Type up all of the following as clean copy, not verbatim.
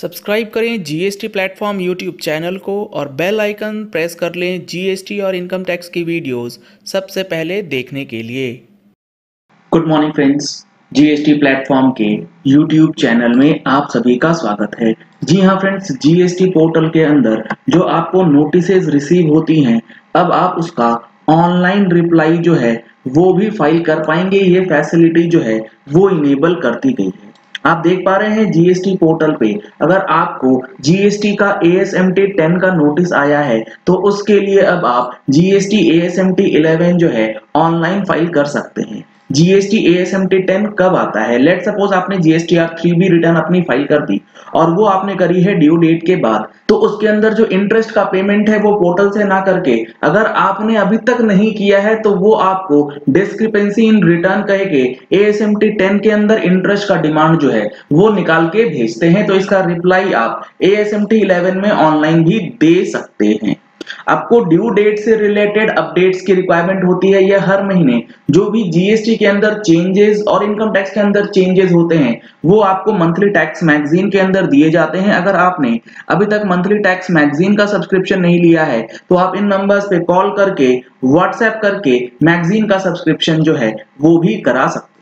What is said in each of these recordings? Subscribe करें GST platform YouTube channel को और बेल आइकन प्रेस कर लें जीएसटी और इनकम टैक्स की वीडियोस सबसे पहले देखने के लिए। Good morning friends, GST platform के यूट्यूब चैनल में आप सभी का स्वागत है। जी हाँ फ्रेंड्स, जीएसटी पोर्टल के अंदर जो आपको नोटिसेज रिसीव होती हैं, अब आप उसका ऑनलाइन रिप्लाई जो है वो भी फाइल कर पाएंगे। ये फैसिलिटी जो है वो इनेबल करती गई है। आप देख पा रहे हैं जीएसटी पोर्टल पे अगर आपको जीएसटी का ASMT 10 का नोटिस आया है तो उसके लिए अब आप जीएसटी ASMT 11 जो है ऑनलाइन फाइल कर सकते हैं। जीएसटी ASMT 10 कब आता है? लेट सपोज आपने GSTR 3B रिटर्न अपनी फाइल कर दी और वो आपने करी है ड्यू डेट के बाद, तो उसके अंदर जो इंटरेस्ट का पेमेंट है वो पोर्टल से ना करके अगर आपने अभी तक नहीं किया है तो वो आपको डिस्क्रिपेंसी इन रिटर्न कह के ASMT 10 के अंदर इंटरेस्ट का डिमांड जो है वो निकाल के भेजते हैं। तो इसका रिप्लाई आप ASMT 11 में ऑनलाइन भी दे सकते हैं। आपको ड्यू डेट से रिलेटेड अपडेट्स की रिक्वायरमेंट होती है। यह हर महीने जो भी जीएसटी के अंदर चेंजेस और इनकम टैक्स के अंदर चेंजेस होते हैं वो आपको मंथली टैक्स मैगजीन के अंदर दिए जाते हैं। अगर आपने अभी तक मंथली टैक्स मैगजीन का सब्सक्रिप्शन नहीं लिया है तो आप इन नंबर्स पे कॉल करके व्हाट्सएप करके मैगजीन का सब्सक्रिप्शन जो है वो भी करा सकते हैं।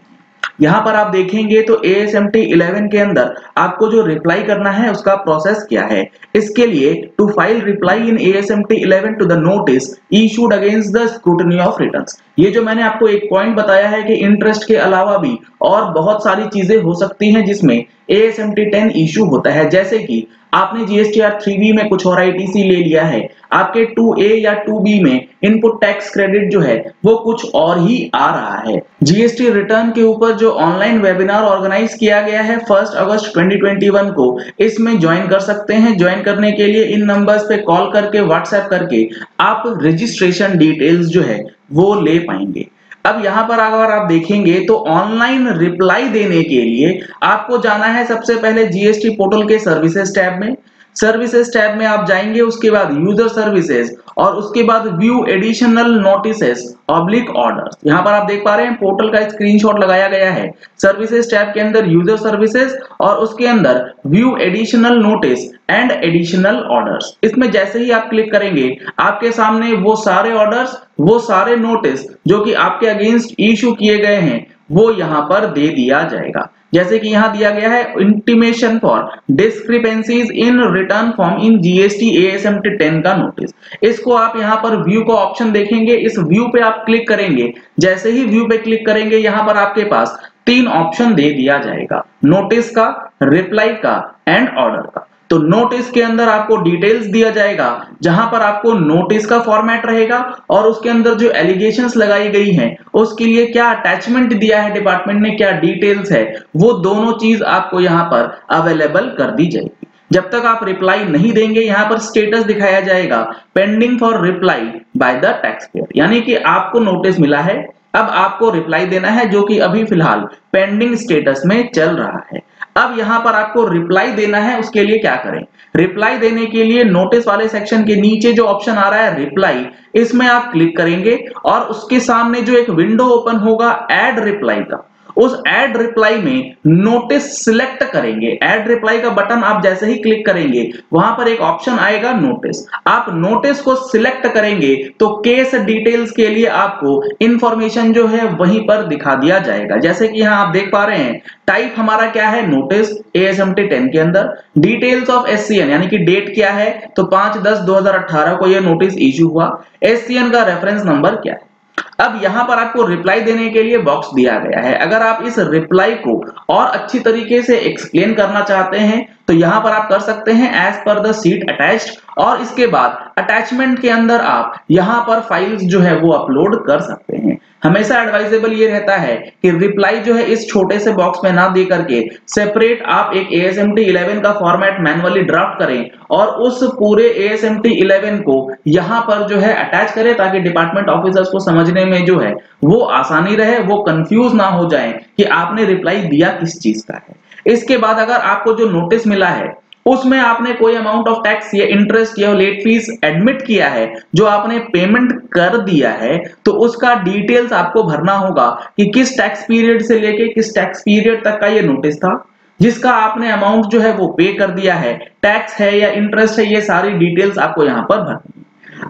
यहाँ पर आप देखेंगे तो ASMT 11 के अंदर आपको जो रिप्लाई करना है उसका प्रोसेस क्या है। इसके लिए to file reply in ASMT 11 to the notice issued against the scrutiny of returns. ये जो मैंने आपको एक पॉइंट बताया है कि इंटरेस्ट के अलावा भी और बहुत सारी चीजें हो सकती हैं जिसमें ASMT 10 इशू होता है। जैसे कि आपने GSTR 3B में कुछ और ITC ले लिया है, आपके 2A या 2B में इनपुट टैक्स क्रेडिट जो है वो कुछ और ही आ रहा है। GST रिटर्न के ऊपर जो ऑनलाइन वेबिनार ऑर्गेनाइज किया गया है 1 अगस्त 2021 को, इसमें ज्वाइन कर सकते हैं। ज्वाइन करने के लिए इन नंबर्स पे कॉल करके व्हाट्सएप करके आप रजिस्ट्रेशन डिटेल्स जो है वो ले पाएंगे। अब यहाँ पर अगर आप देखेंगे तो ऑनलाइन रिप्लाई देने के लिए आपको जाना है सबसे पहले जीएसटी पोर्टल के सर्विसेज टैब में। सर्विसेज टैब में आप जाएंगे, उसके बाद यूजर सर्विसेज और उसके बाद view additional notices oblique orders. यहाँ पर आप देख पा रहे हैं पोर्टल का स्क्रीनशॉट लगाया गया है। सर्विसेज टैब के अंदर यूजर सर्विसेज और उसके अंदर view additional notice and additional orders, इसमें जैसे ही आप क्लिक करेंगे आपके सामने वो सारे ऑर्डर्स वो सारे नोटिस जो कि आपके अगेंस्ट इशू किए गए हैं वो यहाँ पर दे दिया जाएगा। जैसे कि यहाँ दिया गया है intimation for discrepancies in return form in GST ASMT 10 का नोटिस। इसको आप यहाँ पर व्यू का ऑप्शन देखेंगे, इस व्यू पे आप क्लिक करेंगे। जैसे ही व्यू पे क्लिक करेंगे यहाँ पर आपके पास 3 ऑप्शन दे दिया जाएगा, नोटिस का, रिप्लाई का एंड ऑर्डर का। तो नोटिस के अंदर आपको डिटेल्स दिया जाएगा जहां पर आपको नोटिस का फॉर्मेट रहेगा और उसके अंदर जो एलिगेशंस लगाई गई हैं उसके लिए क्या अटैचमेंट दिया है डिपार्टमेंट ने, क्या डिटेल्स है, वो दोनों चीज आपको यहां पर अवेलेबल कर दी जाएगी। जब तक आप रिप्लाई नहीं देंगे यहाँ पर स्टेटस दिखाया जाएगा pending for reply by the tax payer, यानी कि आपको नोटिस मिला है, अब आपको रिप्लाई देना है जो कि अभी फिलहाल पेंडिंग स्टेटस में चल रहा है। अब यहाँ पर आपको रिप्लाई देना है, उसके लिए क्या करें? रिप्लाई देने के लिए नोटिस वाले सेक्शन के नीचे जो ऑप्शन आ रहा है रिप्लाई, इसमें आप क्लिक करेंगे और उसके सामने जो एक विंडो ओपन होगा ऐड रिप्लाई का, उस ऐड रिप्लाई में नोटिस सिलेक्ट करेंगे। ऐड रिप्लाई का बटन आप जैसे ही क्लिक करेंगे वहां पर एक ऑप्शन आएगा नोटिस, आप नोटिस को सिलेक्ट करेंगे तो केस डिटेल्स के लिए आपको इंफॉर्मेशन जो है वहीं पर दिखा दिया जाएगा। जैसे कि यहां आप देख पा रहे हैं टाइप हमारा क्या है, नोटिस ASMT 10 के अंदर। डिटेल्स ऑफ SCN यानी कि डेट क्या है, तो 5/10/2018 को यह नोटिस इश्यू हुआ। SCN का रेफरेंस नंबर क्या है। अब यहां पर आपको रिप्लाई देने के लिए बॉक्स दिया गया है। अगर आप इस रिप्लाई को और अच्छी तरीके से एक्सप्लेन करना चाहते हैं तो यहां पर आप कर सकते हैं as per the seat attached, और इसके बाद अटैचमेंट के अंदर आप यहां पर फाइल्स जो है वो अपलोड कर सकते हैं। हमेशा एडवाइजेबल ये रहता है कि रिप्लाई जो है इस छोटे से बॉक्स में ना दे करके सेपरेट आप एक ASMT 11 का फॉर्मेट मैनुअली ड्राफ्ट करें और उस पूरे ASMT 11 को यहां पर जो है अटैच करें ताकि डिपार्टमेंट ऑफिसर्स को समझने में जो है वो आसानी रहे, वो कंफ्यूज ना हो जाए कि आपने रिप्लाई दिया किस चीज का है। इसके बाद अगर आपको जो नोटिस मिला है उसमें आपने कोई अमाउंट ऑफ टैक्स या इंटरेस्ट या लेट फीस एडमिट किया है जो आपने पेमेंट कर दिया है तो उसका डिटेल्स आपको भरना होगा कि किस टैक्स पीरियड से लेके किस टैक्स पीरियड तक का ये नोटिस था, जिसका आपने अमाउंट जो है वो पे कर दिया है, टैक्स है या इंटरेस्ट है, ये सारी डिटेल्स आपको यहाँ पर भरनी है।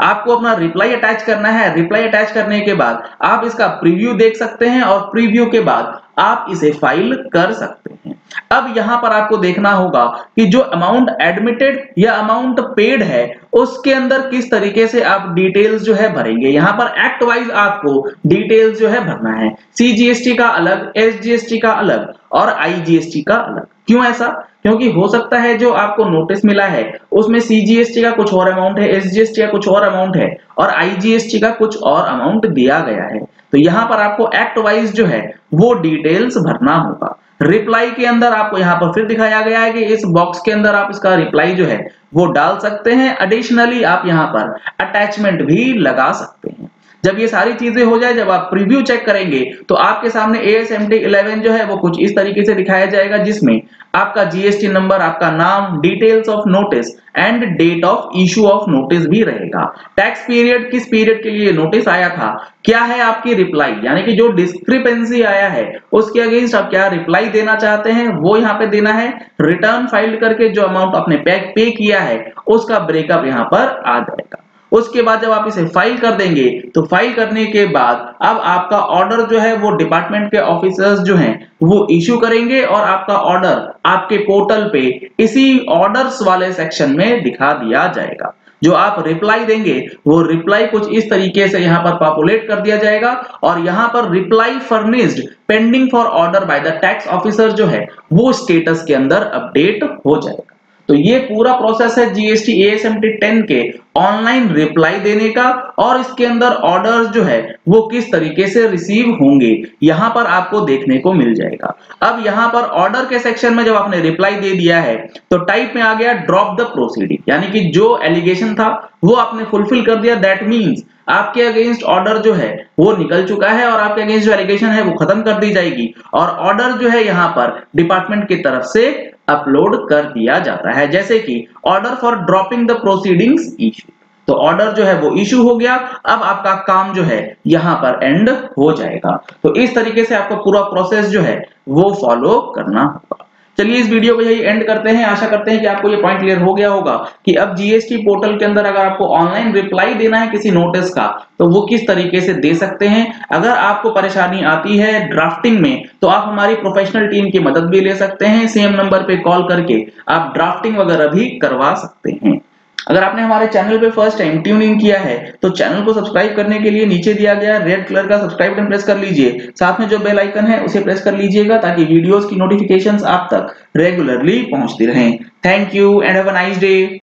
आपको अपना रिप्लाई अटैच करना है। रिप्लाई अटैच करने के बाद आप इसका प्रीव्यू देख सकते हैं और प्रीव्यू के बाद आप इसे फाइल कर सकते हैं। अब यहां पर आपको देखना होगा कि जो अमाउंट एडमिटेड या अमाउंट पेड है उसके अंदर किस तरीके से आप डिटेल्स जो है भरेंगे। यहां पर एक्ट वाइज आपको डिटेल्स जो है भरना है। सीजीएसटी का अलग, एसजीएसटी का अलग और आईजीएसटी का अलग। क्यों ऐसा? क्योंकि हो सकता है जो आपको नोटिस मिला है उसमें सीजीएसटी का कुछ और अमाउंट है, एसजीएसटी का कुछ और अमाउंट है और आईजीएसटी का कुछ और अमाउंट दिया गया है। तो यहां पर आपको एक्ट वाइज जो है वो डिटेल्स भरना होगा। रिप्लाई के अंदर आपको यहां पर फिर दिखाया गया है कि इस बॉक्स के अंदर आप इसका रिप्लाई जो है वो डाल सकते हैं। एडिशनली आप यहां पर अटैचमेंट भी लगा सकते हैं। जब ये सारी चीजें हो जाए, जब आप प्रीव्यू चेक करेंगे तो आपके सामने ASMT 11 जो है वो कुछ इस तरीके से दिखाया जाएगा, जिसमें आपका जीएसटी नंबर, आपका नाम, details of notice and date of issue of notice भी रहेगा। टैक्स पीरियड, किस पीरियड के लिए नोटिस आया था, क्या है आपकी रिप्लाई, यानी कि जो डिस्क्रिपेंसी आया है उसके अगेंस्ट आप क्या रिप्लाई देना चाहते हैं वो यहाँ पे देना है। रिटर्न फाइल करके जो अमाउंट आपने पे किया है उसका ब्रेकअप यहाँ पर आ जाएगा। उसके बाद जब आप इसे फाइल कर देंगे तो फाइल करने के बाद अब आपका ऑर्डर जो है वो डिपार्टमेंट के ऑफिसर्स जो हैं वो इश्यू करेंगे और आपका ऑर्डर आपके पोर्टल पे इसी ऑर्डर्स वाले सेक्शन में दिखा दिया जाएगा। जो आप रिप्लाई देंगे वो रिप्लाई कुछ इस तरीके से यहां पर पॉपुलेट कर दिया जाएगा और यहां पर reply furnished pending for order by the tax officer जो है वो स्टेटस के अंदर अपडेट हो जाएगा। तो ये पूरा प्रोसेस है जीएसटी एएसएमटी 10 के ऑनलाइन रिप्लाई देने का और इसके अंदर ऑर्डर्स जो है वो किस तरीके से रिसीव होंगे यहां पर आपको देखने को मिल जाएगा। अब यहां पर ऑर्डर के सेक्शन में जब आपने रिप्लाई दे दिया है तो टाइप में आ गया ड्रॉप द प्रोसीडिंग, यानी कि जो एलिगेशन था वो आपने फुलफिल कर दिया। दैट मीन्स आपके अगेंस्ट ऑर्डर जो है वो निकल चुका है और आपके अगेंस्ट जो एलिगेशन है वो खत्म कर दी जाएगी और ऑर्डर जो है यहाँ पर डिपार्टमेंट की तरफ से अपलोड कर दिया जाता है, जैसे कि order for dropping the proceedings issue. तो ऑर्डर जो है वो इशू हो गया। अब आपका काम जो है यहाँ पर एंड हो जाएगा। तो इस तरीके से आपको पूरा प्रोसेस जो है वो फॉलो करना होगा। चलिए इस वीडियो को यही एंड करते हैं। आशा करते हैं कि आपको ये पॉइंट क्लियर हो गया होगा कि अब जीएसटी पोर्टल के अंदर अगर आपको ऑनलाइन रिप्लाई देना है किसी नोटिस का तो वो किस तरीके से दे सकते हैं। अगर आपको परेशानी आती है ड्राफ्टिंग में तो आप हमारी प्रोफेशनल टीम की मदद भी ले सकते हैं। सेम नंबर पे कॉल करके आप ड्राफ्टिंग वगैरह भी करवा सकते हैं। अगर आपने हमारे चैनल पे फर्स्ट टाइम ट्यून इन किया है तो चैनल को सब्सक्राइब करने के लिए नीचे दिया गया रेड कलर का सब्सक्राइब बटन प्रेस कर लीजिए। साथ में जो बेल आइकन है उसे प्रेस कर लीजिएगा ताकि वीडियोस की नोटिफिकेशंस आप तक रेगुलरली पहुंचती रहें। Thank you and have a nice day.